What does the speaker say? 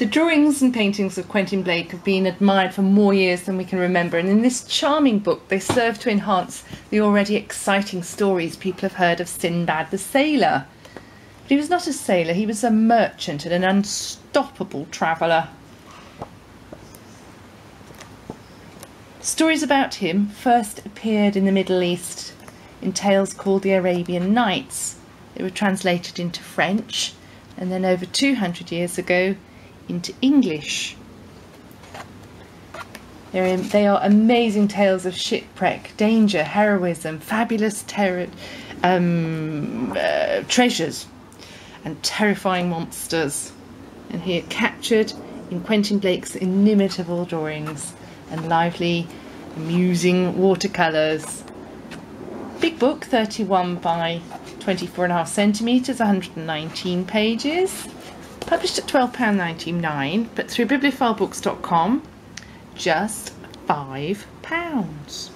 The drawings and paintings of Quentin Blake have been admired for more years than we can remember, and in this charming book they serve to enhance the already exciting stories people have heard of Sinbad the Sailor. But he was not a sailor, he was a merchant and an unstoppable traveller. Stories about him first appeared in the Middle East in tales called the Arabian Nights. They were translated into French and then over 200 years ago into English. They are amazing tales of shipwreck, danger, heroism, fabulous treasures and terrifying monsters, and here captured in Quentin Blake's inimitable drawings and lively, amusing watercolours. Big book, 31 by 24.5 centimetres, 119 pages. Published at £12.99, but through bibliophilebooks.com, just £5.